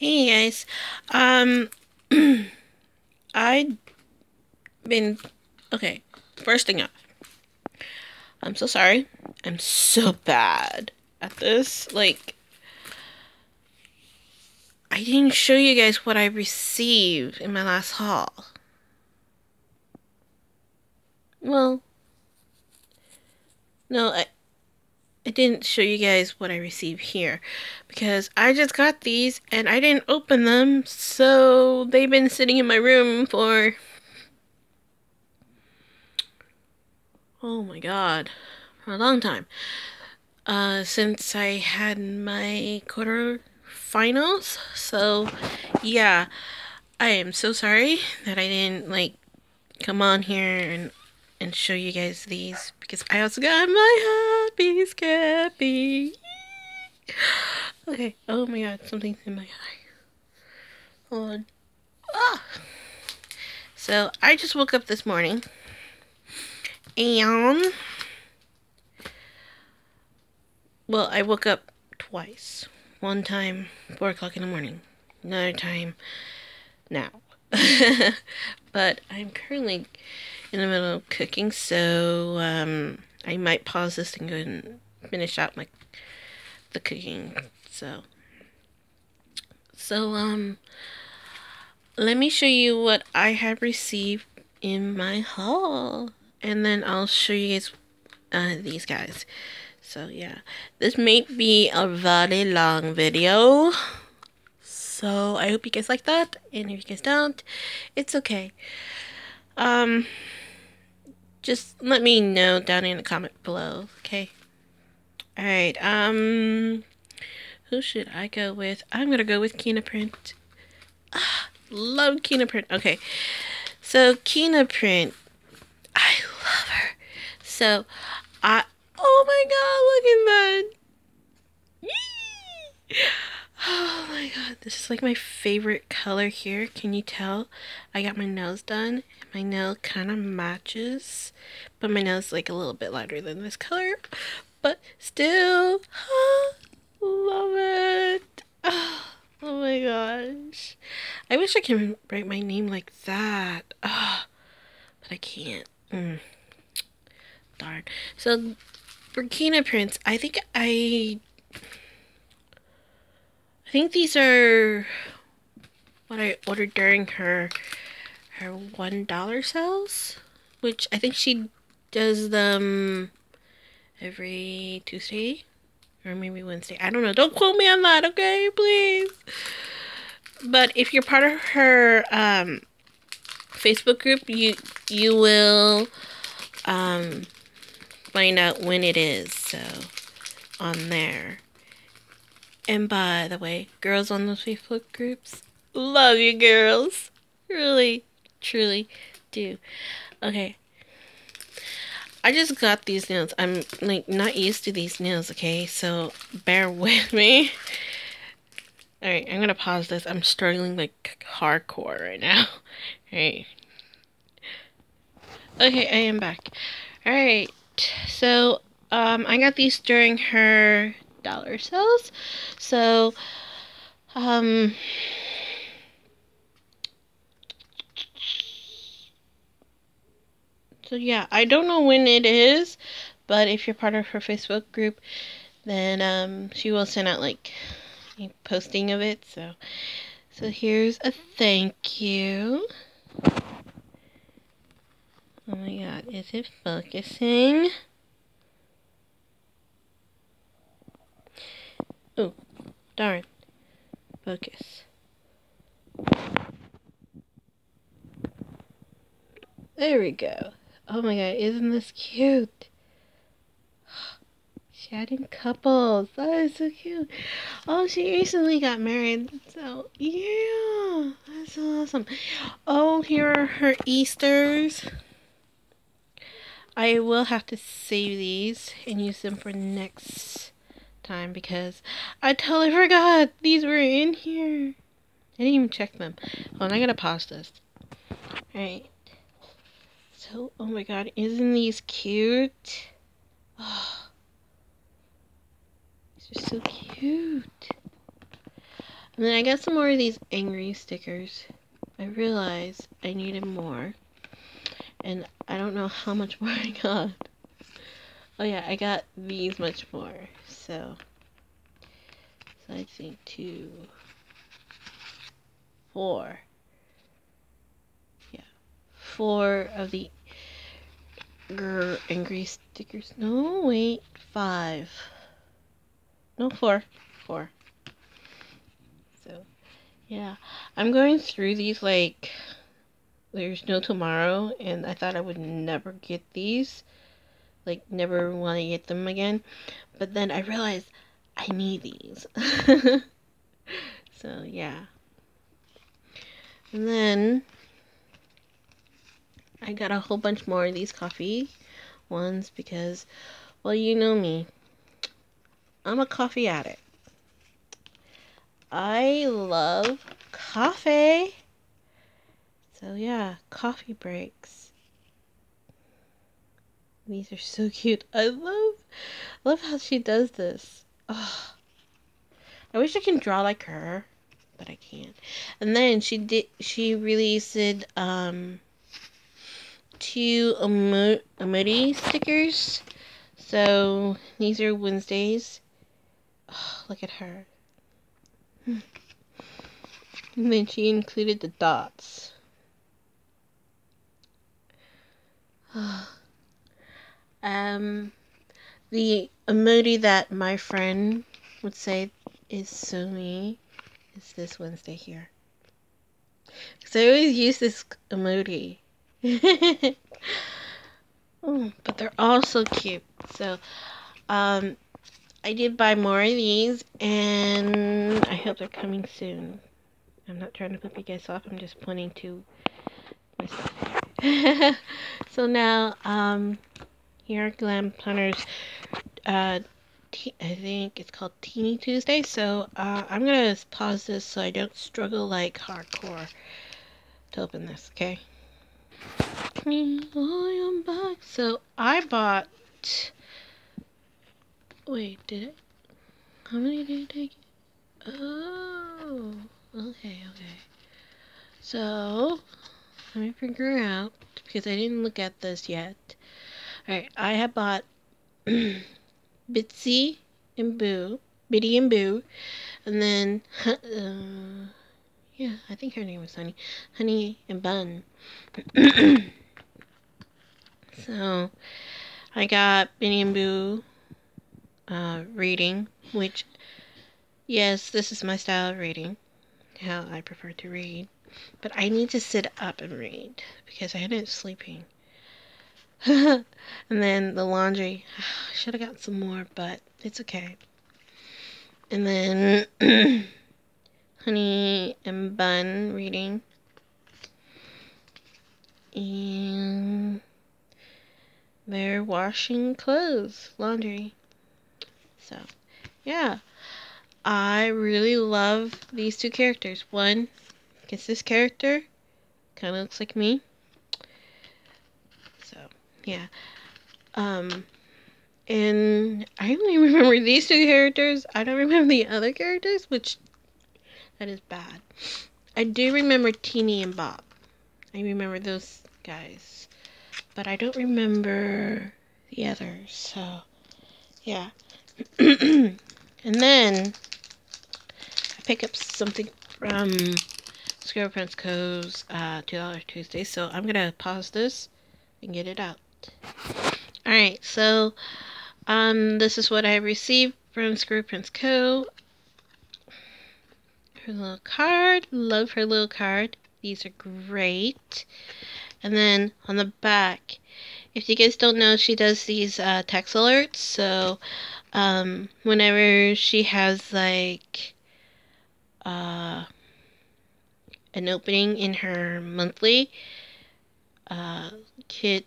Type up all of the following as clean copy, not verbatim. Hey guys, okay, first thing up, I'm so sorry, I'm so bad at this, like, I didn't show you guys what I received in my last haul. Well, no, I didn't show you guys what I received here because I just got these and I didn't open them, so they've been sitting in my room for, oh my god, for a long time. Since I had my quarterfinals, so yeah, I am so sorry that I didn't like come on here and show you guys these because I also got my happy Scrappy. Okay, oh my god, something's in my eye. Hold on. Ah! So I just woke up this morning and well, I woke up twice. One time 4 o'clock in the morning. Another time now. But I'm currently in the middle of cooking, so I might pause this and go and finish out the cooking. So let me show you what I have received in my haul, and then I'll show you guys these guys. So yeah, this may be a very long video. So I hope you guys like that, and if you guys don't, it's okay. Just let me know down in the comment below, okay? Alright, who should I go with? I'm gonna go with Kina Print. Ah, love Kina Print. Okay, so Kina Print, I love her. So, oh my god, look at that! Yee! Oh my god, this is like my favorite color here. Can you tell? I got my nails done. My nail kind of matches, but my nail is like a little bit lighter than this color. But still, love it. Oh my gosh. I wish I could write my name like that. But I can't. Darn. So, for Kina Prints, I think I think these are what I ordered during her $1 sales, which I think she does them every Tuesday or maybe Wednesday. I don't know. Don't quote me on that, okay? Please. But if you're part of her Facebook group, you will find out when it is. So on there. And by the way, girls on those Facebook groups, love you girls. Really, truly do. Okay. I just got these nails. I'm like not used to these nails, okay? So bear with me. Alright, I'm gonna pause this. I'm struggling like hardcore right now. Alright. Okay, I am back. Alright. So, I got these during her dollar sales, so yeah, I don't know when it is, but if you're part of her Facebook group, then she will send out like a posting of it. So here's a thank you. Oh my god, is it focusing? Oh, darn. Focus. There we go. Oh my god, isn't this cute? Chatting couples. That is so cute. Oh, she recently got married. So, yeah. That's awesome. Oh, here are her Easters. I will have to save these and use them for next time because I totally forgot these were in here. I didn't even check them. Hold on, I gotta pause this. Alright. So, oh my god, isn't these cute? Oh, these are so cute. And then I got some more of these angry stickers. I realized I needed more. And I don't know how much more I got. Oh yeah, I got these much more. So I think 2, 4. Yeah. 4 of the angry stickers. No, wait. 5. No, 4. 4. So, yeah. I'm going through these like there's no tomorrow, and I thought I would never get these. Like, never want to get them again. But then I realized I need these. So, yeah. And then I got a whole bunch more of these coffee ones because, well, you know me. I'm a coffee addict. I love coffee. So, yeah. Coffee breaks. These are so cute. I love how she does this. Oh, I wish I can draw like her, but I can't. And then she released 2 emoji stickers. So these are Wednesdays. Oh, look at her. And then she included the dots. Oh. The emoji that my friend would say is so me is this Wednesday here. Because I always use this emoji. Oh, but they're all so cute. So, I did buy more of these, and I hope they're coming soon. I'm not trying to put you guys off, I'm just pointing to myself. So now, here are Glam Planners, I think it's called Teeny Tuesday, so I'm going to pause this so I don't struggle like hardcore to open this, okay? I'm back. So I bought, wait, did I, how many did I take? Oh, okay. So, let me figure out, because I didn't look at this yet. Alright, I have bought Bitsy and Boo, and then, yeah, I think her name was Honey and Bun. So, I got Bitsy and Boo reading, which, yes, this is my style of reading, how I prefer to read, but I need to sit up and read, because I ended up sleeping. And then the laundry. I should have gotten some more, but it's okay. And then Honey and Bun reading. And they're washing clothes. Laundry. So, yeah. I really love these two characters. One, because this character kind of looks like me. Yeah, and I only remember these two characters. I don't remember the other characters, which, that is bad. I do remember Teeny and Bob. I remember those guys, but I don't remember the others, so, yeah. And then, I pick up something from Scribble Prints Co's $2 Tuesday, so I'm gonna pause this and get it out. Alright, so, this is what I received from Scribble Prints Co. Her little card. Love her little card. These are great. And then, on the back, if you guys don't know, she does these text alerts, so, whenever she has, like, an opening in her monthly kit,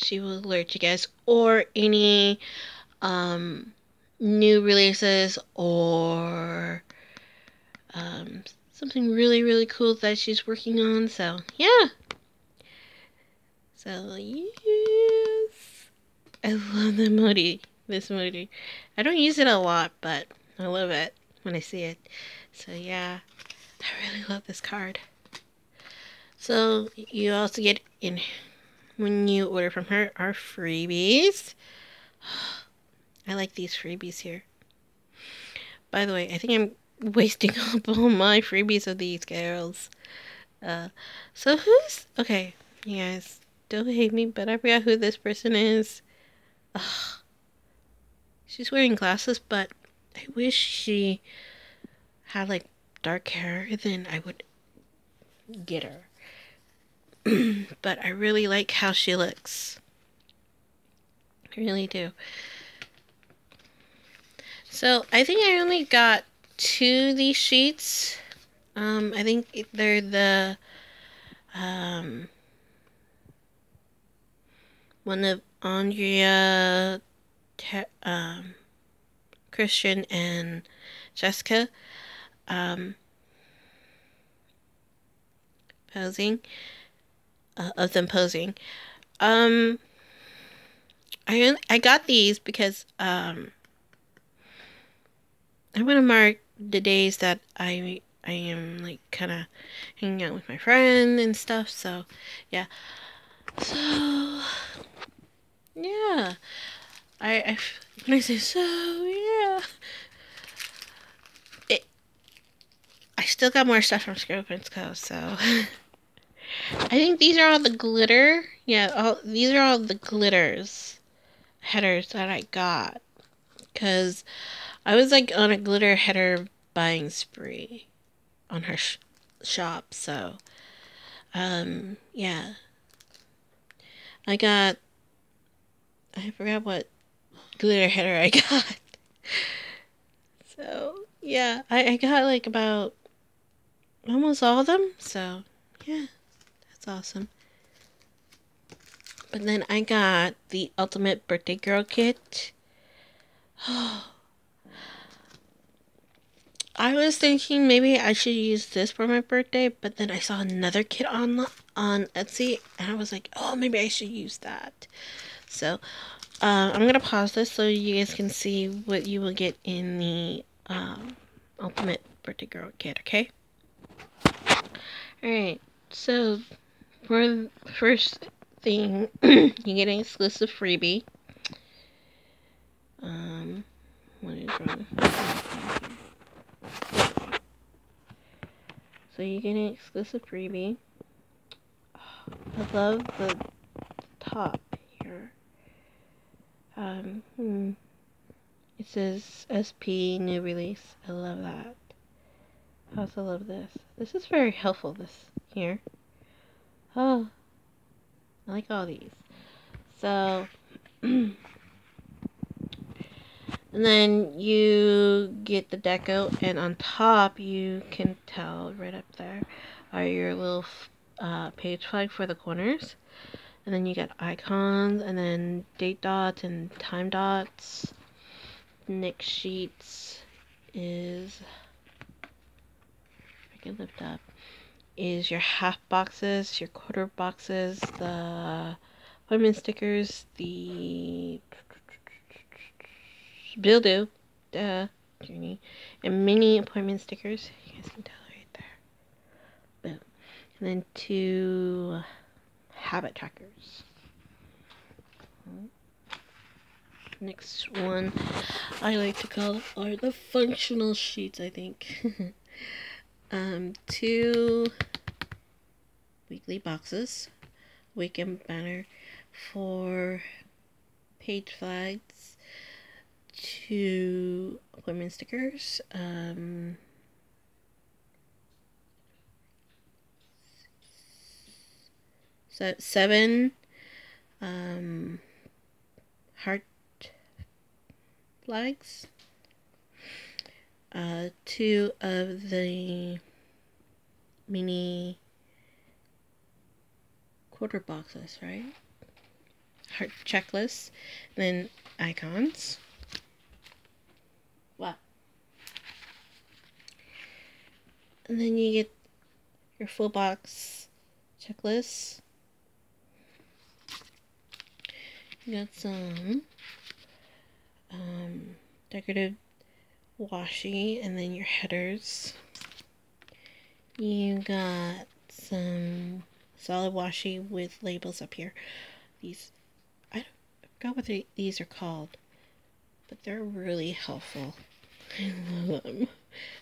she will alert you guys, or any new releases, or something really, really cool that she's working on. So, yeah. So, yes. I love the emoji. This emoji. I don't use it a lot, but I love it when I see it. So yeah, I really love this card. So you also get in when you order from her are freebies. I like these freebies here. By the way, I think I'm wasting up all my freebies of these girls. So who's... Okay, you guys don't hate me, but I forgot who this person is. Ugh. She's wearing glasses, but I wish she had, like, dark hair. Then I would get her. But I really like how she looks. I really do. So, I think I only got 2 of these sheets. I think they're the, one of Andrea, Christian, and Jessica, posing, of them posing. I got these because, I want to mark the days that I am, like, kind of hanging out with my friend and stuff, so, yeah. So, yeah. When I say so, yeah. I still got more stuff from Scribble Prints Co, so. I think these are all the glitter. Yeah, these are all the glitters. Headers that I got. Because I was, like, on a glitter header buying spree on her shop, so, yeah. I forgot what glitter header I got. So, yeah, I got, like, about almost all of them, so, yeah, that's awesome. But then I got the Ultimate Birthday Girl Kit. Oh, I was thinking maybe I should use this for my birthday, but then I saw another kit on Etsy, and I was like, oh, maybe I should use that. So, I'm going to pause this so you guys can see what you will get in the Ultimate Birthday Girl Kit, okay? Alright, so, for the first thing, you get an exclusive freebie. What is wrong? So you get an exclusive freebie. Oh, I love the top here. It says SP new release. I love that. I also love this. This is very helpful, this here. Oh, I like all these. So and then you get the deco, and on top you can tell right up there are your little page flag for the corners, and then you got icons, and then date dots and time dots. Next sheets is, if I can lift up, is your half boxes, your quarter boxes, the appointment stickers, the Buildo, journey, and mini appointment stickers. You guys can tell right there. Boom. And then 2 habit trackers. Next one, I like to call are the functional sheets, I think. 2 weekly boxes, weekend banner, 4 page flags, 2 appointment stickers, 7 heart flags, 2 of the mini quarter boxes, right? Heart checklists, and then icons. And then you get your full box checklist. You got some decorative washi, and then your headers. You got some solid washi with labels up here. These, I forgot what these are called, but they're really helpful. I love them.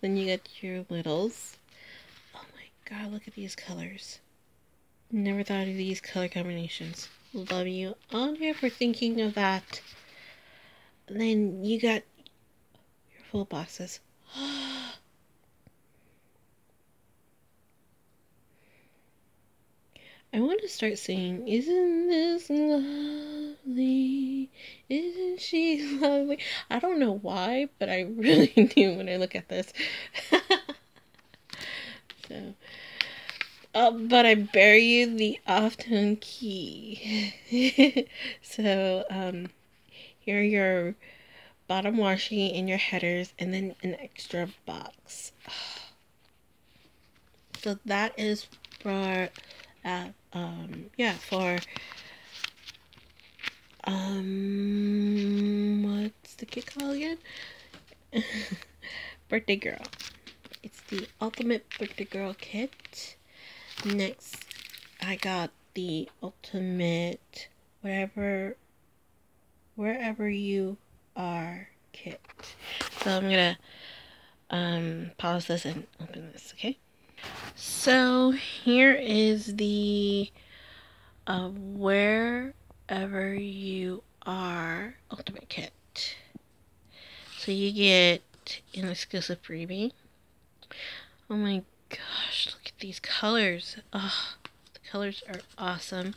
Then you got your littles. Oh my god, look at these colors. Never thought of these color combinations. Love you, Andrea, for thinking of that. And then you got your full boxes. I want to start singing, isn't this lovely? Isn't she lovely? I don't know why, but I really do when I look at this. So, but I bear you the off-tone key. So, here are your bottom washi and your headers, and then an extra box. So that is for... what's the kit called again? Birthday Girl. It's the Ultimate Birthday Girl Kit. Next, I got the Ultimate Wherever You Are Kit. So I'm gonna, pause this and open this, okay? So here is the Wherever You Are Ultimate Kit. So you get an exclusive freebie. Oh my gosh, look at these colors. Oh, the colors are awesome.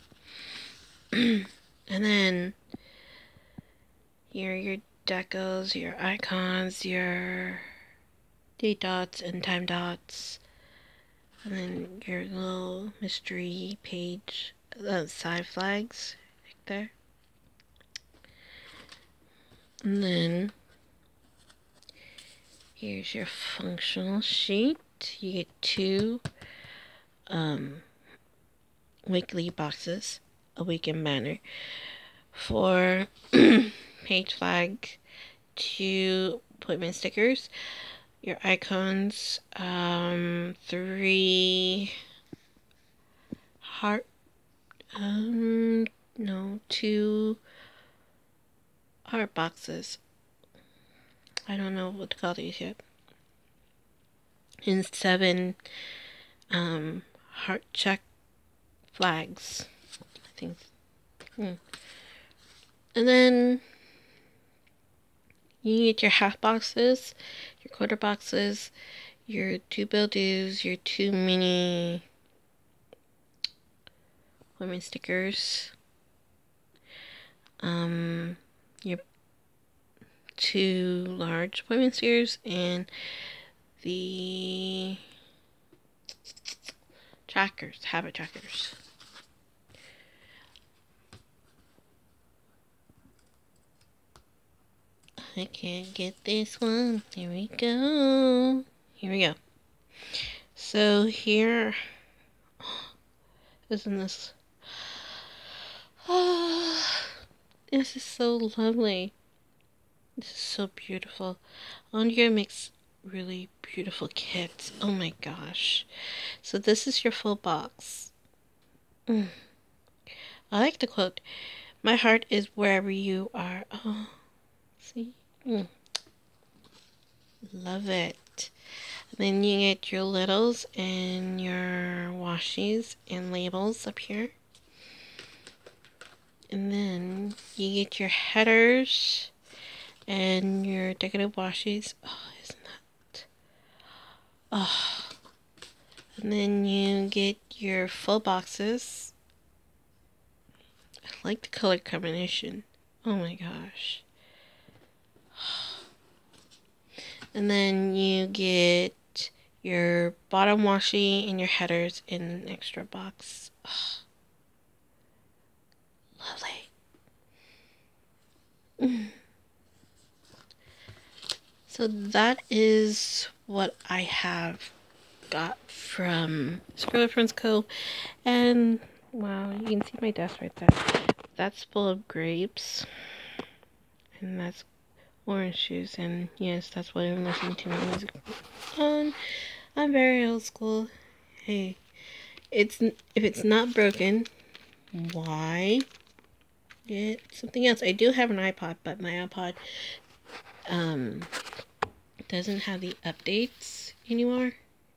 And then here are your decals, your icons, your date dots and time dots. And then your little mystery page, side flags, right there. And then, here's your functional sheet. You get two weekly boxes, a weekend banner, 4 page flag, 2 appointment stickers, your icons, 3 heart, 2 heart boxes. I don't know what to call these yet. And 7 heart check flags, I think. And then you get your half boxes, your quarter boxes, your 2 bill-dos, your 2 mini women stickers, your 2 large women stickers, and the trackers, habit trackers. I can't get this one. Here we go. Here we go. So here, isn't this? Oh, this is so lovely. This is so beautiful. Andrea makes really beautiful kits. Oh my gosh. So this is your full box. I like the quote. My heart is wherever you are. Oh, see. Love it. And then you get your littles and your washies and labels up here. And then you get your headers and your decorative washies. Oh, isn't that? Oh. And then you get your full boxes. I like the color combination. Oh my gosh. And then you get your bottom washi and your headers in an extra box. Oh, lovely. So that is what I have got from Scribble Prints Co. And wow, you can see my desk right there. That's full of grapes. And that's orange juice, and yes, that's what I'm listening to my music on. I'm very old school. Hey, if it's not broken, why get something else? I do have an iPod, but my iPod doesn't have the updates anymore. It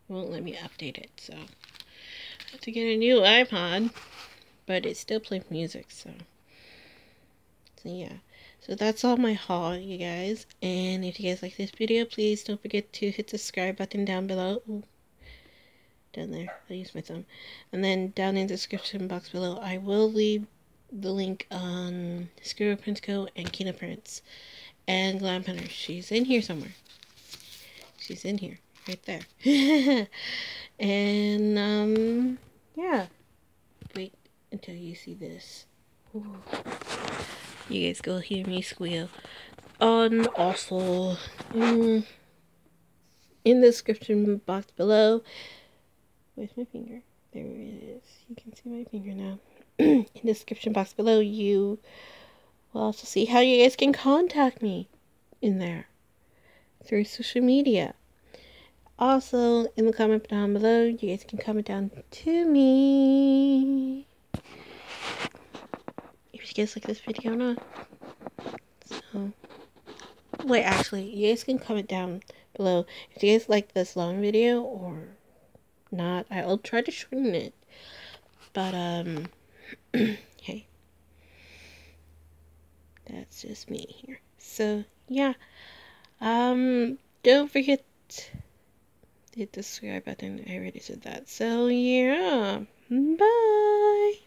won't let me update it, so I have to get a new iPod, but it still plays music, so yeah. So that's all my haul, you guys, and if you guys like this video, please don't forget to hit the subscribe button down below. Ooh, down there, I used my thumb. And then down in the description box below, I will leave the link on Scribble Prints Co and Kina Print and Glam Planners. She's in here somewhere. She's in here, right there. And, yeah. Wait until you see this. Ooh. You guys go hear me squeal. And also, in the description box below, where's my finger? There it is. You can see my finger now. In the description box below, you will also see how you guys can contact me in there through social media. Also, in the comment down below, you guys can comment down to me. You guys like this video or not? So, wait, actually, you guys can comment down below if you guys like this long video or not. I'll try to shorten it, but hey, that's just me here. So yeah, don't forget to hit the subscribe button. I already said that. So yeah, bye.